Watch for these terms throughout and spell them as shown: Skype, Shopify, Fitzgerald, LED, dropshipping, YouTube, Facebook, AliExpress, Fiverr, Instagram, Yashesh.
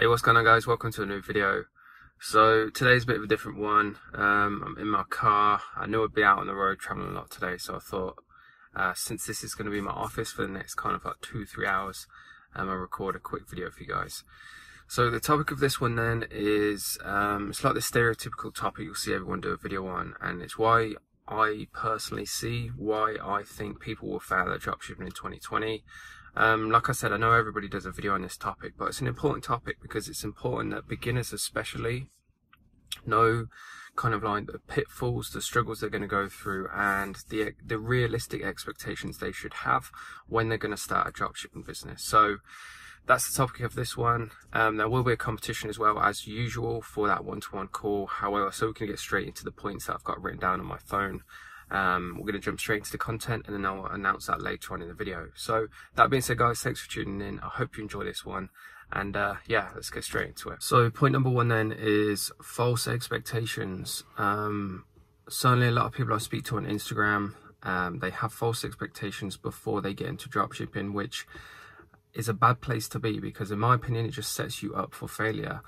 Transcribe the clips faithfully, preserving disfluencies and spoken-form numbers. Hey, what's going on, guys? Welcome to a new video. So today's a bit of a different one. um, I'm in my car. I knew I'd be out on the road traveling a lot today, so I thought uh, since this is going to be my office for the next kind of like two three hours, um, I'll record a quick video for you guys. So the topic of this one then is um, it's like the stereotypical topic you'll see everyone do a video on, and it's why I personally see why I think people will fail at dropshipping in twenty twenty. Um, like I said, I know everybody does a video on this topic, but it's an important topic because it's important that beginners especially know kind of like the pitfalls, the struggles they're going to go through, and the the realistic expectations they should have when they're going to start a dropshipping business. So that's the topic of this one. Um, there will be a competition as well, as usual, for that one-to-one call. However, so we can get straight into the points that I've got written down on my phone. Um, we're going to jump straight into the content, and then I'll announce that later on in the video. So that being said, guys, thanks for tuning in. I hope you enjoy this one, and uh, yeah, let's get straight into it. So point number one then is false expectations. Um, certainly a lot of people I speak to on Instagram, um, they have false expectations before they get into dropshipping, which is a bad place to be because in my opinion, it just sets you up for failure.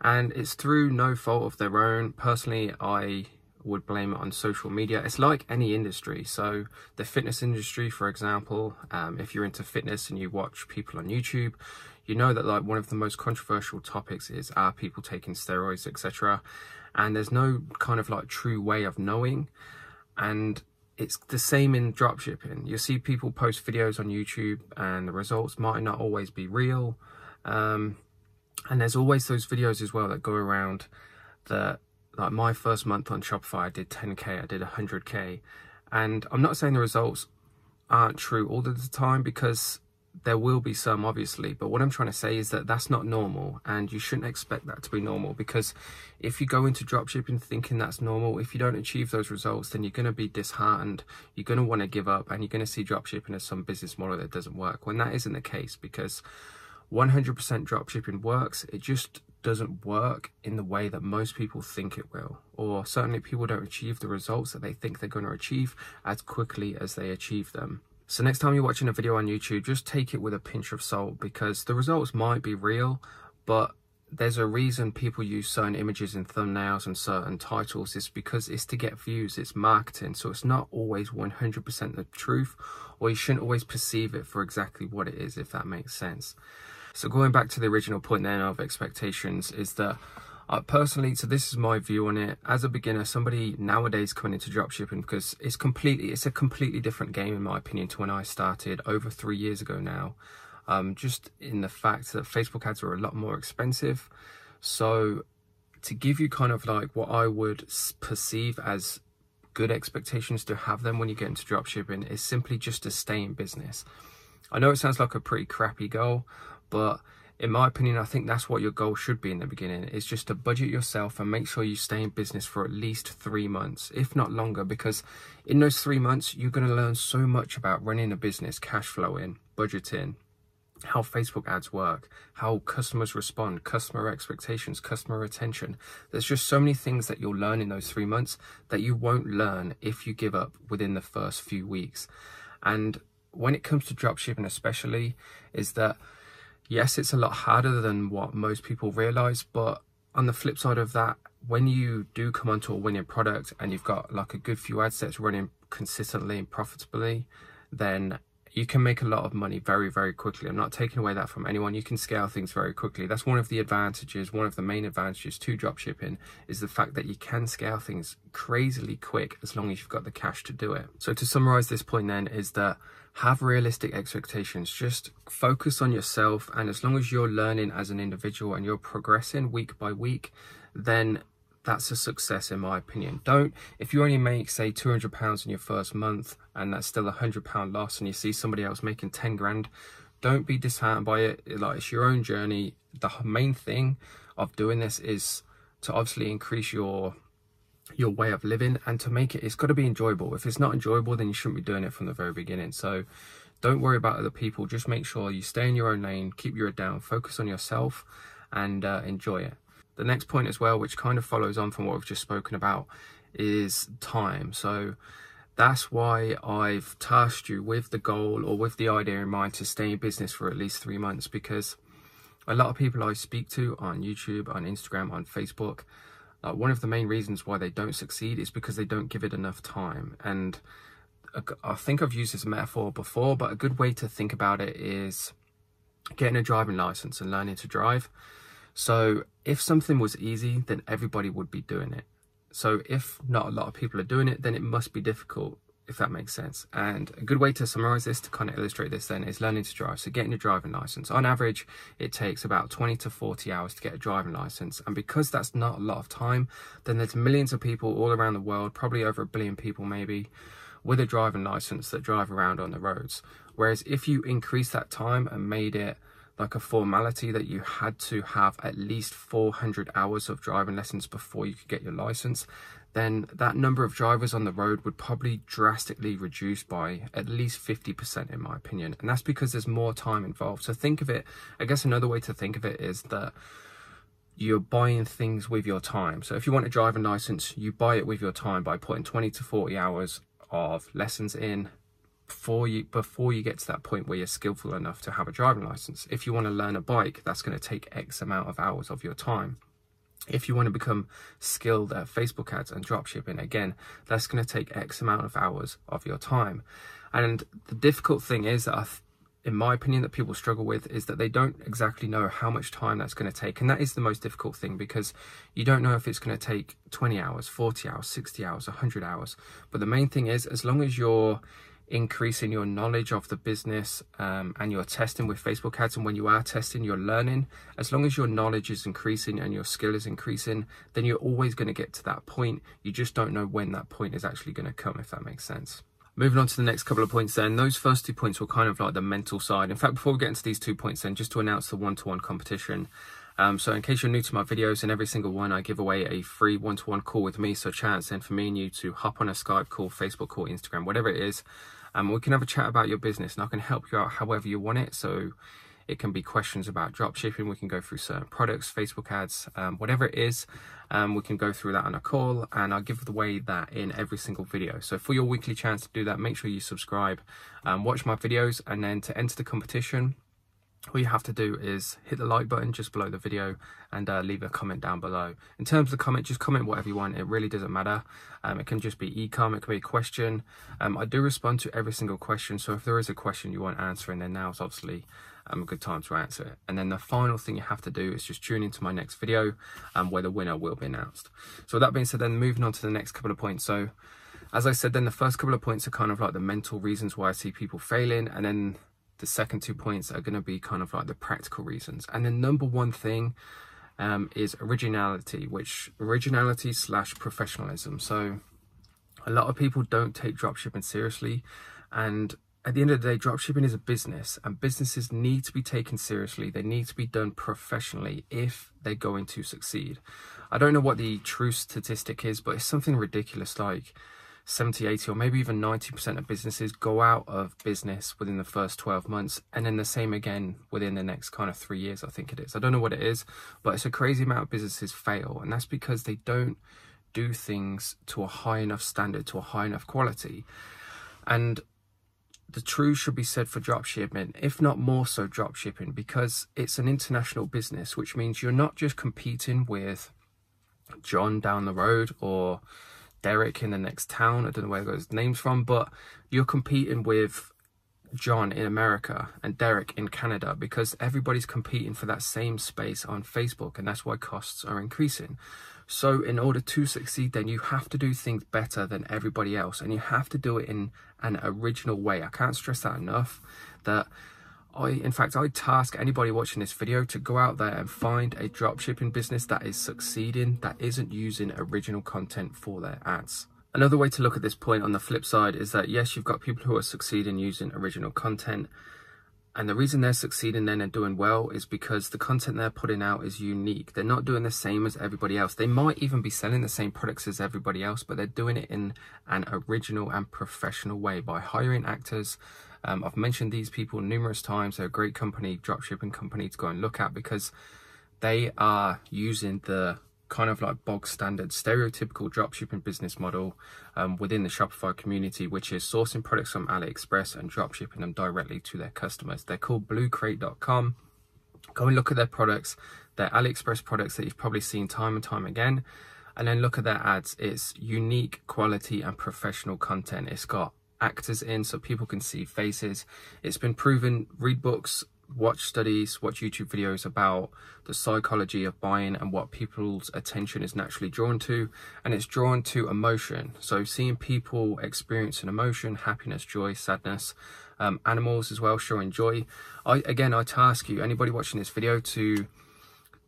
And it's through no fault of their own. Personally, I would blame it on social media. It's like any industry. So the fitness industry, for example, um, if you're into fitness and you watch people on YouTube, you know that like one of the most controversial topics is, are people taking steroids, et cetera. And there's no kind of like true way of knowing. And it's the same in dropshipping. You'll see people post videos on YouTube and the results might not always be real. Um, and there's always those videos as well that go around that, like my first month on Shopify, I did ten K, I did one hundred K. And I'm not saying the results aren't true all of the time, because there will be some, obviously. But what I'm trying to say is that that's not normal, and you shouldn't expect that to be normal, because if you go into dropshipping thinking that's normal, if you don't achieve those results, then you're going to be disheartened. You're going to want to give up, and you're going to see dropshipping as some business model that doesn't work, when that isn't the case, because one hundred percent dropshipping works. It just doesn't work in the way that most people think it will, or certainly people don't achieve the results that they think they're going to achieve as quickly as they achieve them. So next time you're watching a video on YouTube, just take it with a pinch of salt, because the results might be real, but there's a reason people use certain images and thumbnails and certain titles. It's because it's to get views, it's marketing. So it's not always one hundred percent the truth, or you shouldn't always perceive it for exactly what it is, if that makes sense. So going back to the original point then of expectations is that I personally, so this is my view on it. As a beginner, somebody nowadays coming into dropshipping, because it's completely, it's a completely different game in my opinion to when I started over three years ago now. Um, just in the fact that Facebook ads are a lot more expensive. So to give you kind of like what I would perceive as good expectations to have them when you get into dropshipping is simply just to stay in business. I know it sounds like a pretty crappy goal, but in my opinion, I think that's what your goal should be in the beginning. It's just to budget yourself and make sure you stay in business for at least three months, if not longer, because in those three months, you're going to learn so much about running a business, cash flowing, budgeting, how Facebook ads work, how customers respond, customer expectations, customer retention. There's just so many things that you'll learn in those three months that you won't learn if you give up within the first few weeks. And when it comes to dropshipping especially, is that yes, it's a lot harder than what most people realize, but on the flip side of that, when you do come onto a winning product and you've got like a good few ad sets running consistently and profitably, then you can make a lot of money very, very quickly. I'm not taking away that from anyone. You can scale things very quickly. That's one of the advantages, one of the main advantages to dropshipping is the fact that you can scale things crazily quick as long as you've got the cash to do it. So to summarize this point then is that have realistic expectations. Just focus on yourself, and as long as you're learning as an individual and you're progressing week by week, then that's a success in my opinion. Don't, if you only make say two hundred pounds in your first month and that's still a one hundred pound loss and you see somebody else making ten grand, don't be disheartened by it. Like, it's your own journey. The main thing of doing this is to obviously increase your your way of living, and to make it, it's got to be enjoyable. If it's not enjoyable, then you shouldn't be doing it from the very beginning. So don't worry about other people. Just make sure you stay in your own lane, keep your head down, focus on yourself, and uh, enjoy it. The next point as well, which kind of follows on from what we've just spoken about, is time. So that's why I've tasked you with the goal or with the idea in mind to stay in business for at least three months, because A lot of people I speak to on YouTube, on Instagram, on Facebook, uh, one of the main reasons why they don't succeed is because they don't give it enough time. And I think I've used this metaphor before, but a good way to think about it is getting a driving license and learning to drive. So if something was easy, then everybody would be doing it. So if not a lot of people are doing it, then it must be difficult, if that makes sense. And a good way to summarize this, to kind of illustrate this then, is learning to drive. So getting a driving license. On average, it takes about twenty to forty hours to get a driving license. And because that's not a lot of time, then there's millions of people all around the world, probably over a billion people maybe, with a driving license that drive around on the roads. Whereas if you increase that time and made it like a formality that you had to have at least four hundred hours of driving lessons before you could get your license, then that number of drivers on the road would probably drastically reduce by at least fifty percent in my opinion. And that's because there's more time involved. So think of it, I guess another way to think of it is that you're buying things with your time. So if you want a driving license, you buy it with your time by putting twenty to forty hours of lessons in before you before you get to that point where you're skillful enough to have a driving license. If you want to learn a bike, that's going to take X amount of hours of your time. If you want to become skilled at Facebook ads and dropshipping, again, that's going to take X amount of hours of your time. And the difficult thing is that I th in my opinion that people struggle with is that they don't exactly know how much time that's going to take. And that is the most difficult thing, because you don't know if it's going to take twenty hours, forty hours, sixty hours, one hundred hours. But the main thing is, as long as you're increasing your knowledge of the business um, and you're testing with Facebook ads, and when you are testing, you're learning, as long as your knowledge is increasing and your skill is increasing, then you're always going to get to that point. You just don't know when that point is actually going to come, if that makes sense. Moving on to the next couple of points then, those first two points were kind of like the mental side. In fact, before we get into these two points then, just to announce the one-to-one competition. Um, so in case you're new to my videos, in every single one, I give away a free one-to-one call with me. So a chance then for me and you to hop on a Skype call, Facebook call, Instagram, whatever it is. Um, we can have a chat about your business, and I can help you out however you want it. So it can be questions about dropshipping, we can go through certain products, Facebook ads, um, whatever it is, um, we can go through that on a call, and I'll give away that in every single video. So for your weekly chance to do that, make sure you subscribe, um, watch my videos, and then to enter the competition, all you have to do is hit the like button just below the video and uh, leave a comment down below. In terms of the comment, just comment whatever you want. It really doesn't matter. Um, it can just be e-com, it can be a question. Um, I do respond to every single question. So if there is a question you want answering, then now's obviously um, a good time to answer it. And then the final thing you have to do is just tune into my next video um, where the winner will be announced. So with that being said, then moving on to the next couple of points. So as I said, then the first couple of points are kind of like the mental reasons why I see people failing. And then the second two points are going to be kind of like the practical reasons. And the number one thing um, is originality, which originality slash professionalism. So a lot of people don't take dropshipping seriously. And at the end of the day, dropshipping is a business, and businesses need to be taken seriously. They need to be done professionally if they're going to succeed. I don't know what the true statistic is, but it's something ridiculous like seventy, eighty, or maybe even ninety percent of businesses go out of business within the first twelve months, and then the same again within the next kind of three years, I think it is. I don't know what it is, but it's a crazy amount of businesses fail, and that's because they don't do things to a high enough standard, to a high enough quality. And the truth should be said for dropshipping, if not more so dropshipping, because it's an international business, which means you're not just competing with John down the road or Derek in the next town. I don't know where those names from, but you're competing with John in America and Derek in Canada, because everybody's competing for that same space on Facebook, and that's why costs are increasing. So in order to succeed, then you have to do things better than everybody else, and you have to do it in an original way. I can't stress that enough. That I, in fact, I task anybody watching this video to go out there and find a dropshipping business that is succeeding, that isn't using original content for their ads. Another way to look at this point on the flip side is that, yes, you've got people who are succeeding using original content. And the reason they're succeeding then and doing well is because the content they're putting out is unique. They're not doing the same as everybody else. They might even be selling the same products as everybody else, but they're doing it in an original and professional way by hiring actors. Um, I've mentioned these people numerous times. They're a great company, dropshipping company, to go and look at, because they are using the kind of like bog standard stereotypical dropshipping business model um, within the Shopify community, which is sourcing products from AliExpress and dropshipping them directly to their customers. They're called blue crate dot com. Go and look at their products, their AliExpress products that you've probably seen time and time again, and then look at their ads. It's unique quality and professional content. It's got actors in so people can see faces. It's been proven. Read books, watch studies, watch YouTube videos about the psychology of buying and what people's attention is naturally drawn to, and it's drawn to emotion. So seeing people experience an emotion, happiness, joy, sadness, um, animals as well showing joy. I again I task you, anybody watching this video, to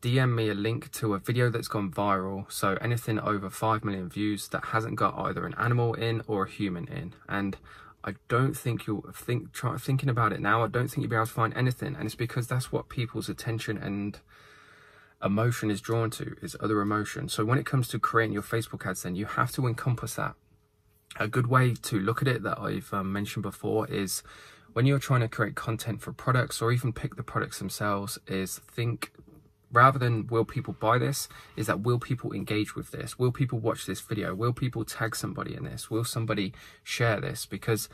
D M me a link to a video that's gone viral, so anything over five million views that hasn't got either an animal in or a human in. And I don't think you'll think, try thinking about it now, I don't think you'll be able to find anything. And it's because that's what people's attention and emotion is drawn to, is other emotion. So when it comes to creating your Facebook ads, then you have to encompass that. A good way to look at it that I've um, mentioned before is when you're trying to create content for products or even pick the products themselves, is think, rather than will people buy this, is that will people engage with this? Will people watch this video? Will people tag somebody in this? Will somebody share this? Because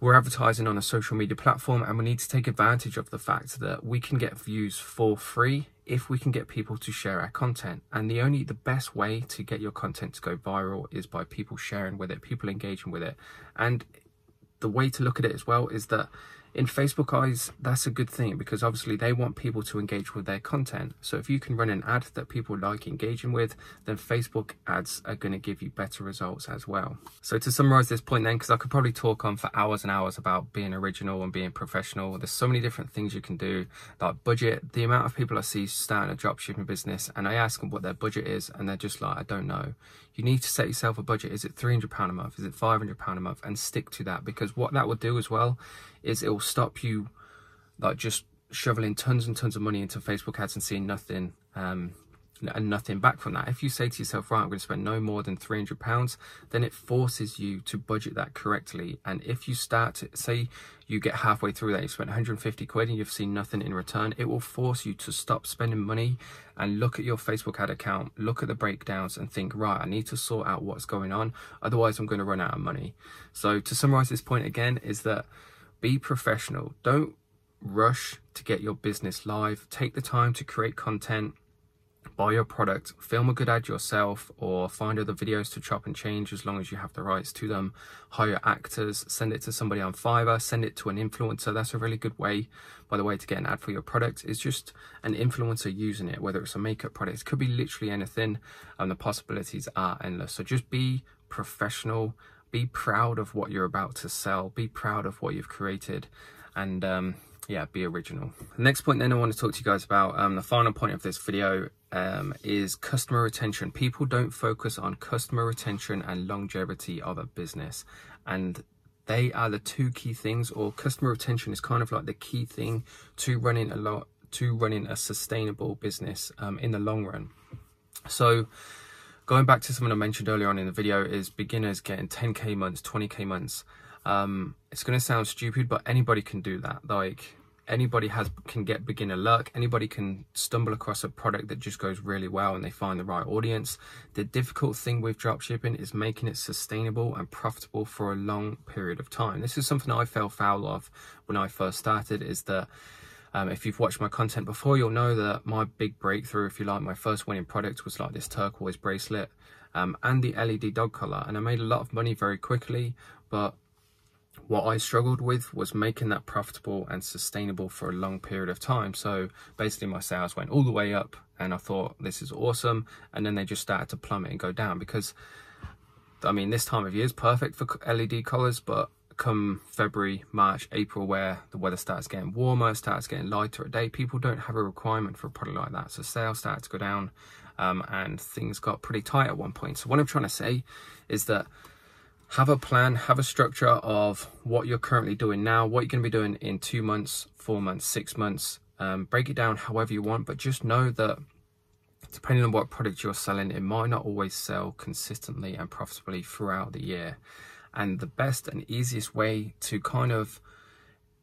we're advertising on a social media platform, and we need to take advantage of the fact that we can get views for free if we can get people to share our content. And the only the best way to get your content to go viral is by people sharing with it, people engaging with it. And the way to look at it as well is that in Facebook eyes, that's a good thing, because obviously they want people to engage with their content. So if you can run an ad that people like engaging with, then Facebook ads are going to give you better results as well. So to summarize this point then, because I could probably talk on for hours and hours about being original and being professional, there's so many different things you can do, like budget. The amount of people I see starting a dropshipping business and I ask them what their budget is and they're just like, I don't know. You need to set yourself a budget. Is it three hundred pounds a month? Is it five hundred pounds a month? And stick to that, because what that will do as well is it will stop you like just shoveling tons and tons of money into Facebook ads and seeing nothing um, and nothing back from that. If you say to yourself, right, I'm going to spend no more than three hundred pounds, then it forces you to budget that correctly. And if you start to say you get halfway through that, you spent one hundred fifty quid and you've seen nothing in return, it will force you to stop spending money and look at your Facebook ad account, look at the breakdowns and think, right, I need to sort out what's going on. Otherwise, I'm going to run out of money. So to summarize this point again is that be professional. Don't rush to get your business live. Take the time to create content, buy your product, film a good ad yourself, or find other videos to chop and change as long as you have the rights to them. Hire actors, send it to somebody on Fiverr, send it to an influencer. That's a really good way, by the way, to get an ad for your product. It's just an influencer using it, whether it's a makeup product. It could be literally anything, and the possibilities are endless. So just be professional. Be proud of what you're about to sell. Be proud of what you've created, and um, yeah, be original. The next point then I want to talk to you guys about, um, the final point of this video, um, is customer retention. People don't focus on customer retention and longevity of a business, and they are the two key things, or customer retention is kind of like the key thing to running a lot, to running a sustainable business um, in the long run. So going back to something I mentioned earlier on in the video is beginners getting ten K months, twenty K months. Um, it's going to sound stupid, but anybody can do that. Like anybody has can get beginner luck. Anybody can stumble across a product that just goes really well and they find the right audience. The difficult thing with dropshipping is making it sustainable and profitable for a long period of time. This is something I fell foul of when I first started, is that Um, if you've watched my content before, you'll know that my big breakthrough, if you like, my first winning product was like this turquoise bracelet um, and the L E D dog collar. And I made a lot of money very quickly, but what I struggled with was making that profitable and sustainable for a long period of time. So basically my sales went all the way up and I thought, this is awesome. And then they just started to plummet and go down, because, I mean, this time of year is perfect for L E D collars, but come February, March, April, where the weather starts getting warmer, starts getting lighter at day, people don't have a requirement for a product like that. So sales started to go down um, and things got pretty tight at one point. So what I'm trying to say is that have a plan, have a structure of what you're currently doing now, what you're going to be doing in two months, four months, six months. Um, break it down however you want, but just know that depending on what product you're selling, it might not always sell consistently and profitably throughout the year. And the best and easiest way to kind of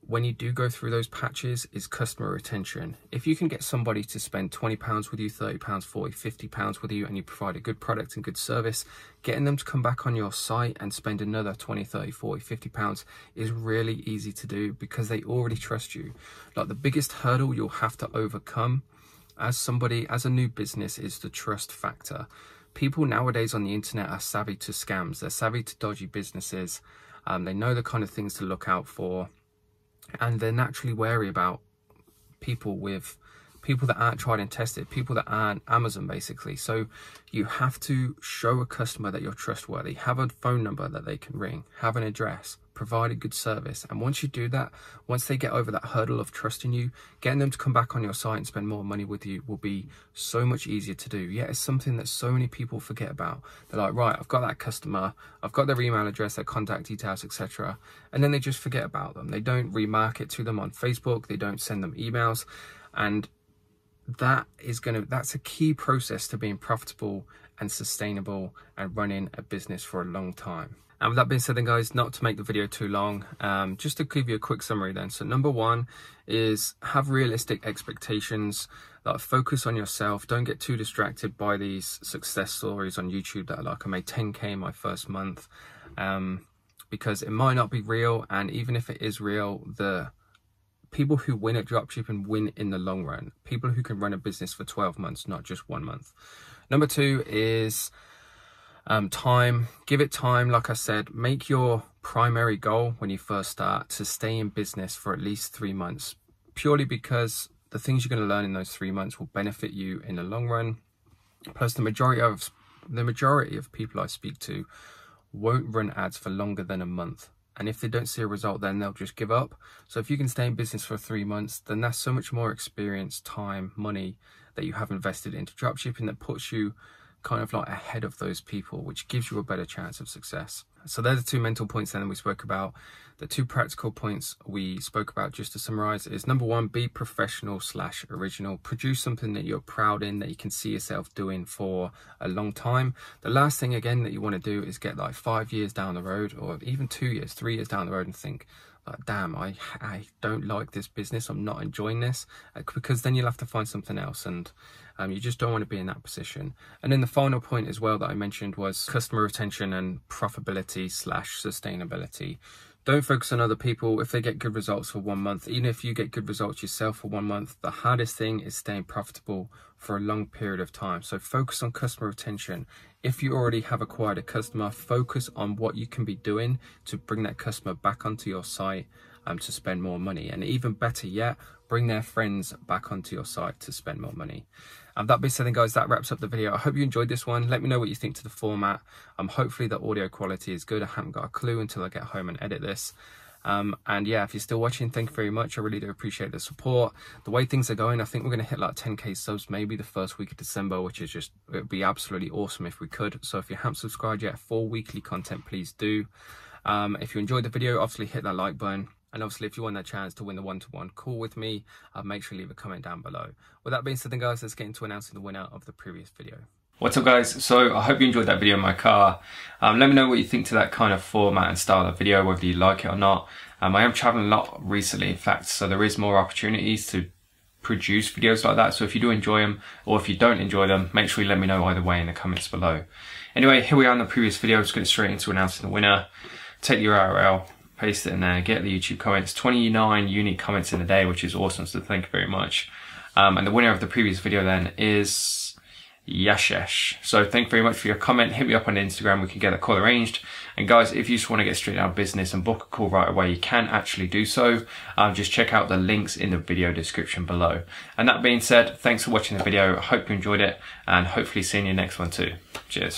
when you do go through those patches is customer retention. If you can get somebody to spend twenty pounds with you, thirty pounds, forty pounds, fifty pounds with you, and you provide a good product and good service, getting them to come back on your site and spend another twenty, thirty, forty, fifty pounds is really easy to do because they already trust you. Like, the biggest hurdle you'll have to overcome as somebody, as a new business, is the trust factor. People nowadays on the internet are savvy to scams. They're savvy to dodgy businesses. Um, they know the kind of things to look out for. And they're naturally wary about people with people that aren't tried and tested, people that aren't Amazon, basically. So you have to show a customer that you're trustworthy, have a phone number that they can ring, have an address, provide a good service. And once you do that, once they get over that hurdle of trusting you, getting them to come back on your site and spend more money with you will be so much easier to do. Yet it's something that so many people forget about. They're like, right, I've got that customer, I've got their email address, their contact details, et cetera. And then they just forget about them. They don't remarket to them on Facebook. They don't send them emails. And that is going to, that's a key process to being profitable and sustainable and running a business for a long time. And with that being said then, guys, not to make the video too long, um, just to give you a quick summary then. So number one is have realistic expectations, like focus on yourself. Don't get too distracted by these success stories on YouTube that are like, I made ten K in my first month, um, because it might not be real. And even if it is real, the people who win at dropshipping win in the long run. People who can run a business for twelve months, not just one month. Number two is um, time. Give it time. Like I said, make your primary goal when you first start to stay in business for at least three months, purely because the things you're going to learn in those three months will benefit you in the long run. Plus, the majority of the majority of people I speak to won't run ads for longer than a month. And if they don't see a result, then they'll just give up. So if you can stay in business for three months, then that's so much more experience, time, money that you have invested into dropshipping that puts you kind of like ahead of those people, which gives you a better chance of success. So they're the two mental points then we spoke about. The two practical points we spoke about, just to summarize, is number one, be professional slash original. Produce something that you're proud in, that you can see yourself doing for a long time. The last thing again that you want to do is get like five years down the road, or even two years, three years down the road, and think, like, damn, I, I don't like this business. I'm not enjoying this, because then you'll have to find something else. And um, you just don't want to be in that position. And then the final point as well that I mentioned was customer retention and profitability slash sustainability. Don't focus on other people. If they get good results for one month, even if you get good results yourself for one month, the hardest thing is staying profitable for a long period of time. So focus on customer retention. If you already have acquired a customer, focus on what you can be doing to bring that customer back onto your site um, to spend more money. And even better yet, bring their friends back onto your site to spend more money. And that being said then, guys, that wraps up the video. I hope you enjoyed this one. Let me know what you think to the format. Um, hopefully the audio quality is good. I haven't got a clue until I get home and edit this. Um, and yeah, if you're still watching, thank you very much. I really do appreciate the support. The way things are going, I think we're going to hit like ten K subs maybe the first week of December, which is just, it would be absolutely awesome if we could. So if you haven't subscribed yet for weekly content, please do. Um, if you enjoyed the video, obviously hit that like button. And obviously, if you want that chance to win the one-to-one call with me, uh, make sure you leave a comment down below. With that being said then, guys, let's get into announcing the winner of the previous video. What's up, guys? So I hope you enjoyed that video in my car. Um, let me know what you think to that kind of format and style of the video, whether you like it or not. Um, I am traveling a lot recently, in fact, so there is more opportunities to produce videos like that. So if you do enjoy them, or if you don't enjoy them, make sure you let me know either way in the comments below. Anyway, here we are in the previous video. Let's get straight into announcing the winner. Take your U R L. Paste it in there, get the YouTube comments, twenty-nine unique comments in a day, which is awesome, so thank you very much. Um, and the winner of the previous video then is Yashesh. So thank you very much for your comment. Hit me up on Instagram, we can get a call arranged. And guys, if you just want to get straight out of business and book a call right away, you can actually do so. Um, just check out the links in the video description below. And that being said, thanks for watching the video. I hope you enjoyed it, and hopefully seeing you next one too. Cheers.